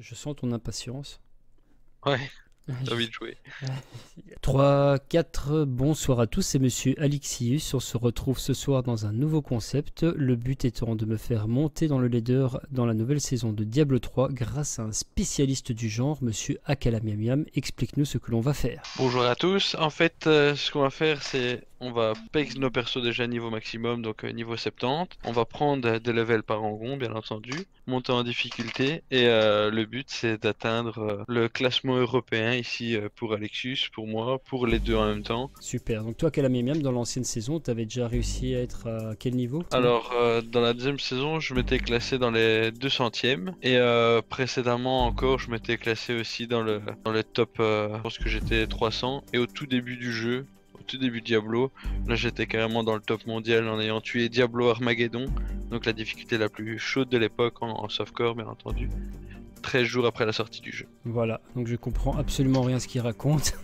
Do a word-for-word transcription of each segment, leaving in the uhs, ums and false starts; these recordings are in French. je sens ton impatience. Ouais, j'ai envie de jouer. trois, quatre, bonsoir à tous, c'est monsieur Alixius. On se retrouve ce soir dans un nouveau concept, le but étant de me faire monter dans le leader dans la nouvelle saison de Diablo trois grâce à un spécialiste du genre, monsieur Akalamiamiam. Explique-nous ce que l'on va faire. Bonjour à tous, en fait euh, ce qu'on va faire c'est... On va pex nos persos déjà niveau maximum, donc niveau soixante-dix. On va prendre des levels par rangon, bien entendu, monter en difficulté. Et euh, le but, c'est d'atteindre euh, le classement européen ici euh, pour Alixius, pour moi, pour les deux en même temps. Super. Donc toi, Akalamiamiam, dans l'ancienne saison, t'avais déjà réussi à être à quel niveau? Alors, euh, dans la deuxième saison, je m'étais classé dans les deux centièmes. Et euh, précédemment encore, je m'étais classé aussi dans le, dans le top, euh, je pense que j'étais trois cents. Et au tout début du jeu... Tout début Diablo, là j'étais carrément dans le top mondial en ayant tué Diablo Armageddon, donc la difficulté la plus chaude de l'époque en, en softcore bien entendu, treize jours après la sortie du jeu. Voilà, donc je comprends absolument rien ce qu'il raconte,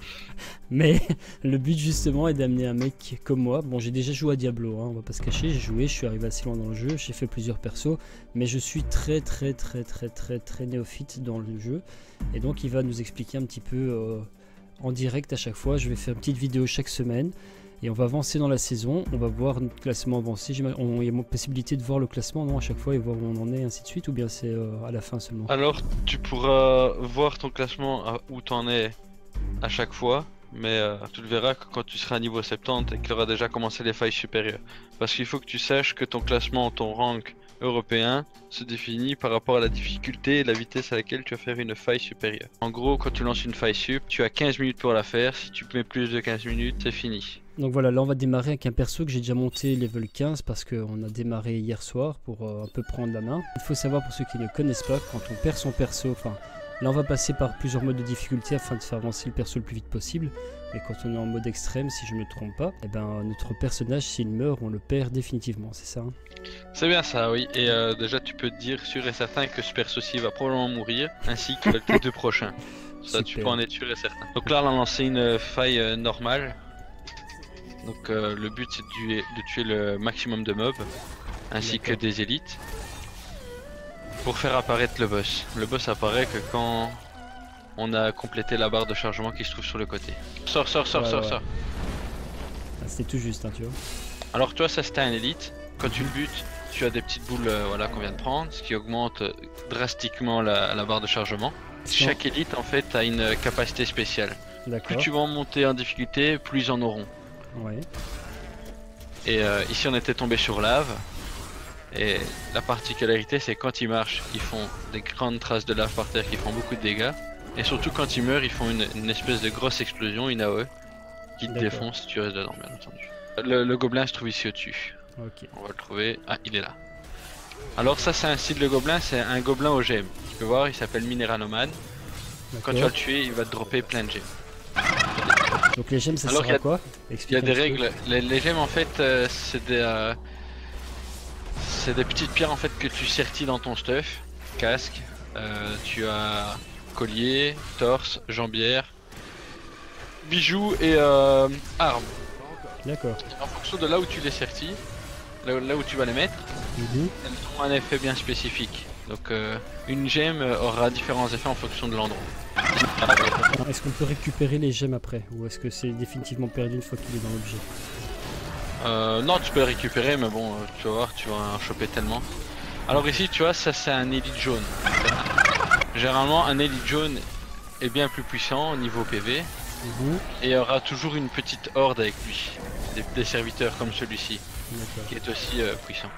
mais le but justement est d'amener un mec comme moi. Bon, j'ai déjà joué à Diablo, hein, on va pas se cacher, j'ai joué, je suis arrivé assez loin dans le jeu, j'ai fait plusieurs persos, mais je suis très très très très très très néophyte dans le jeu, et donc il va nous expliquer un petit peu... Euh, en direct à chaque fois, je vais faire une petite vidéo chaque semaine et on va avancer dans la saison, on va voir notre classement avancer. On, il y a possibilité de voir le classement non à chaque fois et voir où on en est, ainsi de suite, ou bien c'est euh, à la fin seulement? Alors tu pourras voir ton classement à où t'en es à chaque fois, mais euh, tu le verras que quand tu seras à niveau soixante-dix et que tu auras déjà commencé les failles supérieures, parce qu'il faut que tu saches que ton classement, ton rank européen se définit par rapport à la difficulté et la vitesse à laquelle tu vas faire une faille supérieure. En gros, quand tu lances une faille sup, tu as quinze minutes pour la faire. Si tu mets plus de quinze minutes, c'est fini. Donc voilà, là on va démarrer avec un perso que j'ai déjà monté level quinze parce qu'on a démarré hier soir pour euh, un peu prendre la main. Il faut savoir, pour ceux qui ne connaissent pas, quand on perd son perso, enfin là on va passer par plusieurs modes de difficulté afin de faire avancer le perso le plus vite possible. Et quand on est en mode extrême, si je ne me trompe pas, et ben notre personnage, s'il meurt, on le perd définitivement, c'est ça hein? C'est bien ça, oui. Et euh, déjà tu peux te dire sûr et certain que ce perso-ci va probablement mourir, ainsi que les deux prochains. Ça, super. Tu peux en être sûr et certain. Donc là on a lancé une faille euh, normale. Donc euh, le but c'est de, de tuer le maximum de mobs, ainsi que des élites, pour faire apparaître le boss. Le boss apparaît que quand on a complété la barre de chargement qui se trouve sur le côté. Sors, sors, sors, ouais, sors, ouais. sors. Ah, c'était tout juste, hein, tu vois. Alors toi, ça c'était un élite. Quand tu le butes, tu as des petites boules euh, voilà, qu'on vient de prendre, ce qui augmente drastiquement la, la barre de chargement. Chaque élite, en fait, a une capacité spéciale. Plus tu vas en monter en difficulté, plus ils en auront. Ouais. Et euh, ici, on était tombé sur lave. Et la particularité, c'est quand ils marchent, ils font des grandes traces de lave par terre qui font beaucoup de dégâts. Et surtout quand ils meurent, ils font une, une espèce de grosse explosion, une A O E, qui te défonce si tu restes dedans, bien entendu. Le, le gobelin se trouve ici au-dessus. Okay. On va le trouver. Ah, il est là. Alors ça, c'est un style de gobelin, c'est un gobelin aux gemmes. Tu peux voir, il s'appelle Minéraloman. Quand tu vas le tuer, il va te dropper plein de gemmes. Donc les gemmes, ça Alors, sert à quoi? Il y a des règles. Les, les gemmes, en fait, euh, c'est des... Euh, C'est des petites pierres en fait que tu sertis dans ton stuff, casque, euh, tu as collier, torse, jambière, bijoux et euh, armes. D'accord. En fonction de là où tu les sertis, là, là où tu vas les mettre, mm-hmm. elles ont un effet bien spécifique. Donc euh, une gemme aura différents effets en fonction de l'endroit. Est-ce qu'on peut récupérer les gemmes après, ou est-ce que c'est définitivement perdu une fois qu'il est dans l'objet? Euh, non, tu peux le récupérer, mais bon, tu vas voir, tu vas en choper tellement. Alors ici, tu vois, ça c'est un élite jaune. Généralement, un élite jaune est bien plus puissant au niveau P V. Mmh. Et aura toujours une petite horde avec lui. Des, des serviteurs comme celui-ci, qui est aussi euh, puissant.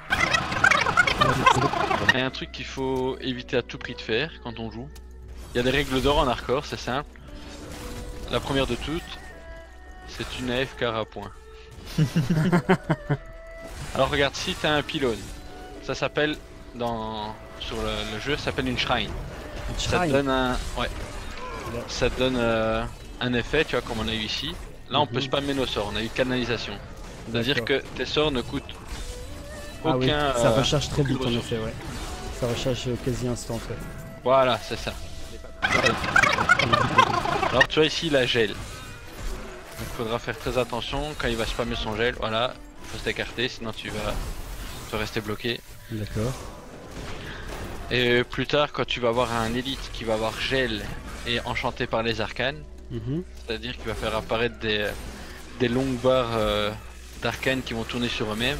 Et un truc qu'il faut éviter à tout prix de faire quand on joue. Il y a des règles d'or en hardcore, c'est simple. La première de toutes, c'est une A F K à point. Alors regarde, si t'as un pylône, ça s'appelle dans sur le, le jeu, ça s'appelle une shrine. Une shrine. Ça te donne un ouais, ouais. ça te donne euh, un effet, tu vois, comme on a eu ici. Là, on mm-hmm. peut spammer nos sorts, on a eu canalisation. C'est-à-dire que tes sorts ne coûtent aucun. Ah oui. Ça recharge euh, très vite en effet, ouais. Ça recharge quasi instant. Ouais. Voilà, c'est ça. Alors tu vois ici la gel. Il faudra faire très attention quand il va spammer son gel, voilà, faut s'écarter sinon tu vas te rester bloqué. D'accord. Et plus tard, quand tu vas avoir un élite qui va avoir gel et enchanté par les arcanes, mmh. c'est-à-dire qu'il va faire apparaître des, des longues barres euh, d'arcanes qui vont tourner sur eux-mêmes.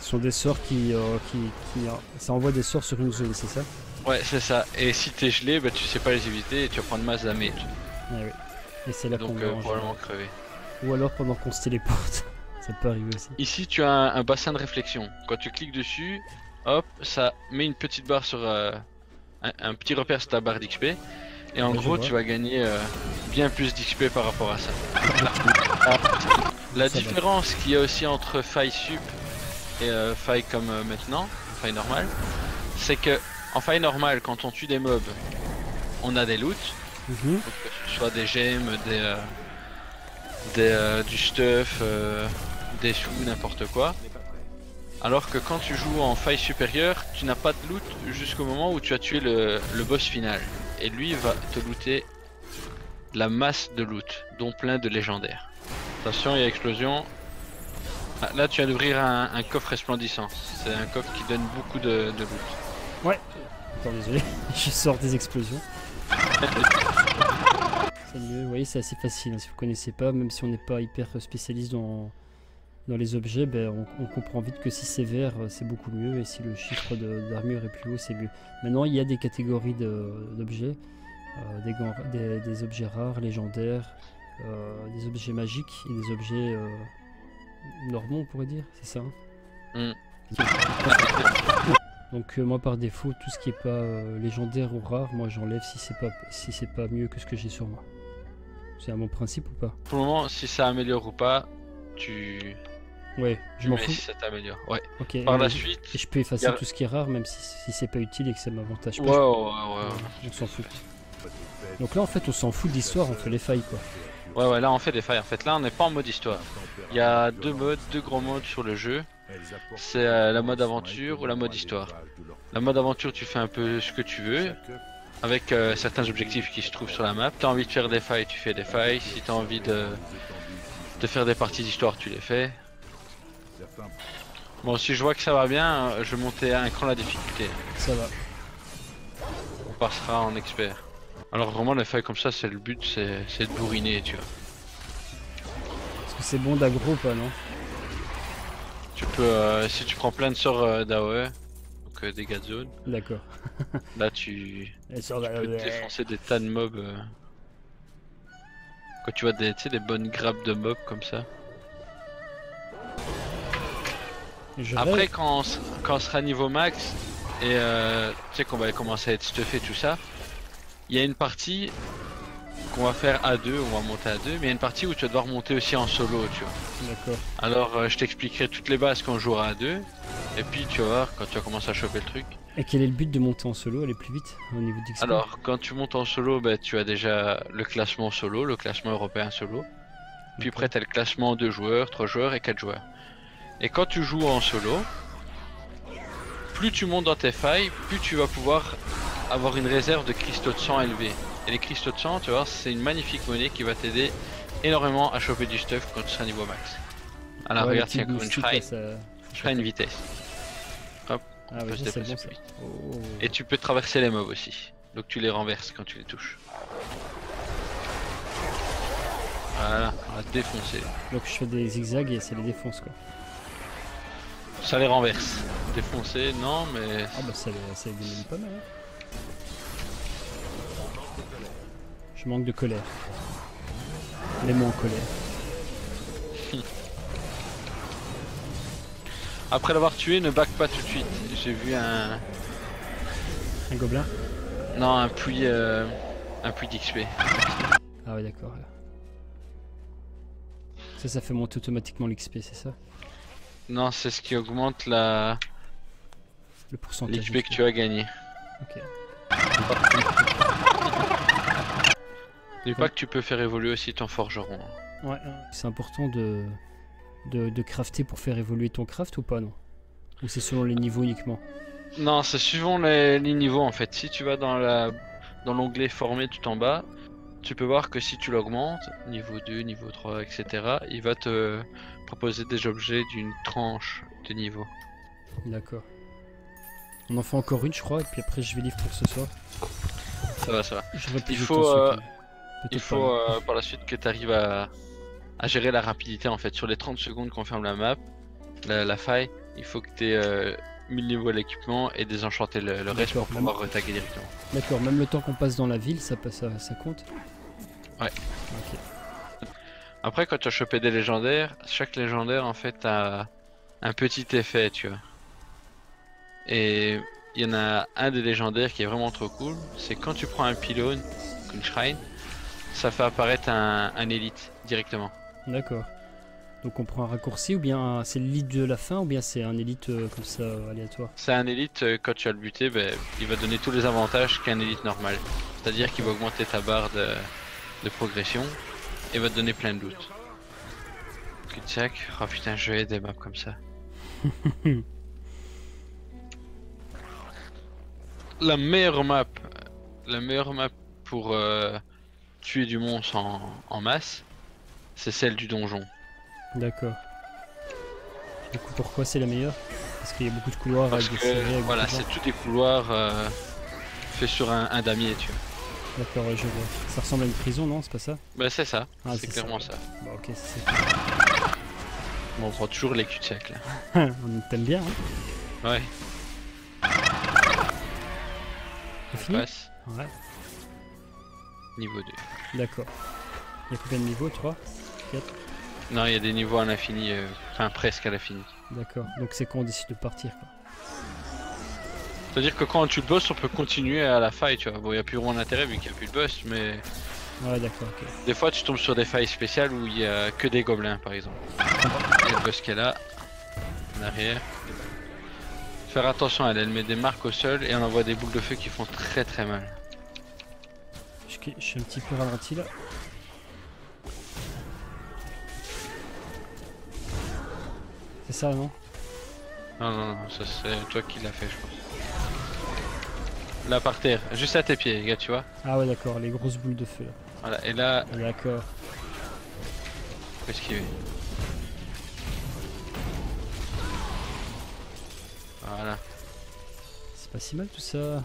Ce sont des sorts qui, euh, qui, qui euh, ça envoie des sorts sur une zone, c'est ça? Ouais, c'est ça. Et si t'es gelé, bah, tu sais pas les éviter et tu vas prendre masse damage. Ah oui. Et c'est là qu'on va euh, probablement crever. Ou alors pendant qu'on se téléporte, ça peut arriver aussi. Ici, tu as un, un bassin de réflexion. Quand tu cliques dessus, hop, ça met une petite barre sur euh, un, un petit repère sur ta barre d'X P. Et en là, gros, tu vas gagner euh, bien plus d'X P par rapport à ça. La ça différence qu'il y a aussi entre faille sup et euh, faille comme euh, maintenant, faille normale, c'est que en faille normale, quand on tue des mobs, on a des loots. Mmh. Donc, que ce soit des gemmes, des, euh, des euh, du stuff, euh, des sous, n'importe quoi. Alors que quand tu joues en faille supérieure, tu n'as pas de loot jusqu'au moment où tu as tué le, le boss final. Et lui va te looter la masse de loot, dont plein de légendaires. Attention, il y a explosion. Ah, là tu viens d'ouvrir un, un coffre resplendissant. C'est un coffre qui donne beaucoup de, de loot. Ouais. Attends, désolé, je sors des explosions. Vous voyez, c'est assez facile, hein, si vous connaissez pas, même si on n'est pas hyper spécialiste dans, dans les objets, ben, on, on comprend vite que si c'est vert, c'est beaucoup mieux, et si le chiffre d'armure est plus haut, c'est mieux. Maintenant, il y a des catégories d'objets, de, euh, des, des, des objets rares, légendaires, euh, des objets magiques, et des objets euh, normaux, on pourrait dire, c'est ça, hein? mm. Donc euh, moi par défaut, tout ce qui est pas euh, légendaire ou rare, moi j'enlève si c'est pas si c'est pas mieux que ce que j'ai sur moi. C'est un bon principe ou pas? Pour le moment, si ça améliore ou pas, tu... Ouais, je m'en fous. Si ça t'améliore, ouais. Okay, par la suite... Et je peux effacer a... tout ce qui est rare, même si, si c'est pas utile et que ça m'avantage pas. Ouais, ouais, ouais. On s'en fout. Donc là en fait, on s'en fout de l'histoire, on fait les failles quoi. Ouais, ouais, là on fait des failles. En fait, là on n'est pas en mode histoire. Il y a deux modes, deux gros modes sur le jeu. C'est euh, la mode aventure ou la mode histoire. La mode aventure, tu fais un peu ce que tu veux, avec euh, certains objectifs qui se trouvent sur la map. T'as envie de faire des failles, tu fais des failles. Si t'as envie de, de faire des parties d'histoire, tu les fais. Bon, si je vois que ça va bien, je vais monter à un cran la difficulté. Ça va. On passera en expert. Alors vraiment, les failles comme ça, c'est le but, c'est de bourriner, tu vois. Est-ce que c'est bon d'aggro ou pas, non? Tu peux, euh, si tu prends plein de sorts euh, d'A O E, donc euh, dégâts de zone. D'accord. Là tu, tu peux défoncer des tas de mobs. Euh, quand tu vois des, des bonnes grappes de mobs comme ça. Je Après rêve. quand on, quand on sera niveau max et euh, tu sais qu'on va commencer à être stuffé tout ça, il y a une partie qu'on va faire à deux, on va monter à deux, mais il y a une partie où tu vas devoir monter aussi en solo, tu vois. D'accord. Alors euh, je t'expliquerai toutes les bases quand on jouera à deux, et puis tu vas voir quand tu vas commencer à choper le truc. Et quel est le but de monter en solo, aller plus vite au niveau d'X P? Alors quand tu montes en solo, bah, tu as déjà le classement solo, le classement européen solo, puis après tu as le classement deux joueurs, trois joueurs et quatre joueurs. Et quand tu joues en solo, plus tu montes dans tes failles, plus tu vas pouvoir avoir une réserve de cristaux de sang élevée. Et les cristaux de sang, tu vois, c'est une magnifique monnaie qui va t'aider énormément à choper du stuff quand tu seras niveau max. Alors ouais, regarde, tiens, comme une shrine, ça... shrine vitesse. Hop, ah, on oui, peut se déplacer bon, plus vite. Oh. Et tu peux traverser les mobs aussi. Donc tu les renverses quand tu les touches. Voilà, on va défoncer. Donc je fais des zigzags et ça les défonce quoi. Ça les renverse. Défoncer, non mais... Ah bah ça les, ça les démène pas mal. Je manque de colère. Les mots en colère. Après l'avoir tué, ne back pas tout de suite. J'ai vu un... Un gobelin? Non, un puits... Euh... Un puits d'X P. Ah ouais, d'accord. Ça, ça fait monter automatiquement l'X P, c'est ça? Non, c'est ce qui augmente la... Le pourcentage. L'X P que tu as gagné. Ok. N'oublie pas que tu peux faire évoluer aussi ton forgeron. Ouais, c'est important de, de, de crafter pour faire évoluer ton craft ou pas, non? Ou c'est selon les niveaux uniquement? Non, c'est suivant les, les niveaux en fait. Si tu vas dans la dans l'onglet formé tout en bas, tu peux voir que si tu l'augmentes, niveau deux, niveau trois, et cetera, il va te proposer des objets d'une tranche de niveau. D'accord. On en fait encore une je crois et puis après je vais livrer pour ce soir. Ça va, ça va. Il faut, euh, il faut euh, par la suite que tu arrives à, à gérer la rapidité en fait. Sur les trente secondes qu'on ferme la map, la, la faille, il faut que tu aies euh, mis le niveau à l'équipement et désenchanter le, le reste pour pouvoir même... retaguer directement. D'accord, même le temps qu'on passe dans la ville, ça, ça, ça compte? Ouais. Okay. Après quand tu as chopé des légendaires, chaque légendaire en fait a un petit effet tu vois. Et il y en a un des légendaires qui est vraiment trop cool, c'est quand tu prends un pylône, une shrine, ça fait apparaître un, un élite directement. D'accord. Donc on prend un raccourci ou bien c'est l'élite de la fin ou bien c'est un élite euh, comme ça euh, aléatoire? C'est un élite, euh, quand tu as le buté, bah, il va donner tous les avantages qu'un élite normal. C'est-à-dire qu'il va augmenter ta barre de, de progression et va te donner plein de loot. Cul-de-sac, oh putain je vais des maps comme ça. La meilleure map, la meilleure map pour euh, tuer du monstre en, en masse, c'est celle du donjon. D'accord. Du coup, pourquoi c'est la meilleure? Parce qu'il y a beaucoup de couloirs. Parce avec que, des serrés, voilà, c'est tous des couloirs euh, faits sur un, un damier, tu vois. D'accord, ouais, je vois. Ça ressemble à une prison, non? C'est pas ça? Bah c'est ça. Ah, c'est clairement ça. ça. Bah ok, c'est ça. Bon, on prend toujours les cul-de-sac là. On t'aime bien, hein? Ouais. Passe. Ouais. Niveau deux. D'accord. Il y a combien de niveaux? Trois quatre? Non, il y a des niveaux à l'infini, euh, enfin presque à l'infini. D'accord, donc c'est quand on décide de partir quoi. C'est-à-dire que quand tu le boss, on peut continuer à la faille, tu vois. Bon, il n'y a plus vraiment d'intérêt vu qu'il n'y a plus de boss, mais... Ouais, d'accord, ok. Des fois, tu tombes sur des failles spéciales où il n'y a que des gobelins, par exemple. Il y a le boss qui est là, en arrière. Faire attention, elle, elle met des marques au sol et on envoie des boules de feu qui font très très mal. Je, je suis un petit peu ralenti là. C'est ça non? Non non non, ça c'est toi qui l'as fait je pense. Là par terre, juste à tes pieds les gars tu vois. Ah ouais d'accord, les grosses boules de feu là. Voilà et là... D'accord. Qu'est-ce qu'il y a? Voilà. C'est pas si mal tout ça.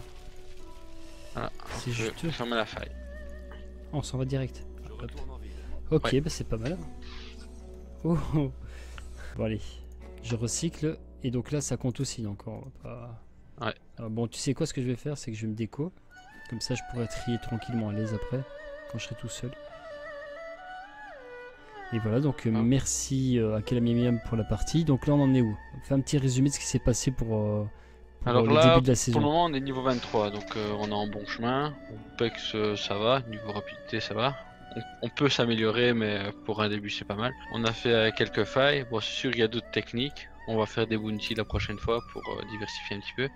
Voilà, c'est juste fermer la faille. On s'en va direct. Ah, ok, ouais. Bah c'est pas mal. Oh, oh. Bon allez, je recycle et donc là ça compte aussi encore. Pas... Ouais. Alors, bon, tu sais quoi, ce que je vais faire, c'est que je vais me déco. Comme ça je pourrai trier tranquillement à l'aise après, quand je serai tout seul. Et voilà, donc euh, ah. merci euh, à Akalamiamiam pour la partie. Donc là on en est où? Fais un petit résumé de ce qui s'est passé pour, euh, pour Alors euh, le là, début de la saison. Pour le moment on est niveau vingt-trois, donc euh, on est en bon chemin. Pex euh, ça va, niveau rapidité ça va. On, on peut s'améliorer mais pour un début c'est pas mal. On a fait euh, quelques failles, bon c'est sûr il y a d'autres techniques. On va faire des bounties la prochaine fois pour euh, diversifier un petit peu.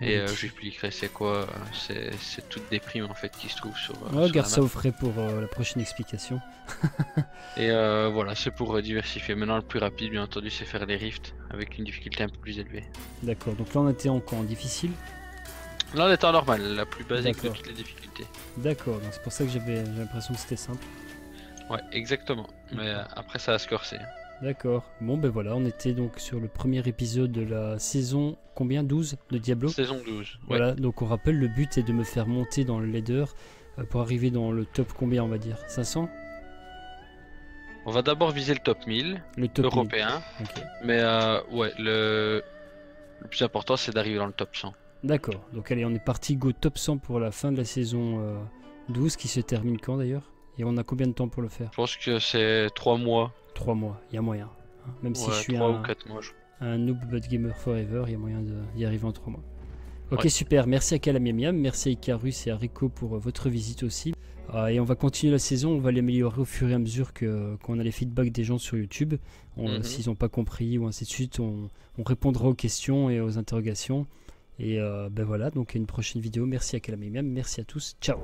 Et euh, j'expliquerai c'est quoi, c'est toutes des primes en fait qui se trouvent sur. Euh, ouais, sur garde ça au frais pour euh, la prochaine explication. Et euh, voilà, c'est pour euh, diversifier. Maintenant, le plus rapide, bien entendu, c'est faire les rifts avec une difficulté un peu plus élevée. D'accord, donc là on était en camp difficile? Là on était en normal, la plus basique de toutes les difficultés. D'accord, donc c'est pour ça que j'avais l'impression que c'était simple. Ouais, exactement, mais euh, après ça a se corser. D'accord, bon ben voilà, on était donc sur le premier épisode de la saison combien douze de Diablo. Saison douze, ouais. Voilà, donc on rappelle, le but est de me faire monter dans le ladder pour arriver dans le top combien on va dire, cinq cents? On va d'abord viser le top mille, le top européen, okay. Mais euh, ouais, le... le plus important c'est d'arriver dans le top cent. D'accord, donc allez, on est parti go top cent pour la fin de la saison euh, douze qui se termine quand d'ailleurs? Et on a combien de temps pour le faire? Je pense que c'est trois mois. trois mois, il y a moyen. Même ouais, si je suis un, mois, je... un noob but gamer forever, il y a moyen d'y arriver en trois mois. Ok ouais. Super, merci à Akalamiamiam, merci à Icarus et à Rico pour euh, votre visite aussi. Euh, et on va continuer la saison, on va l'améliorer au fur et à mesure que qu'on a les feedbacks des gens sur YouTube. Mm-hmm. S'ils n'ont pas compris ou ainsi de suite, on, on répondra aux questions et aux interrogations. Et euh, ben voilà, donc à une prochaine vidéo, merci à Akalamiamiam, merci à tous, ciao.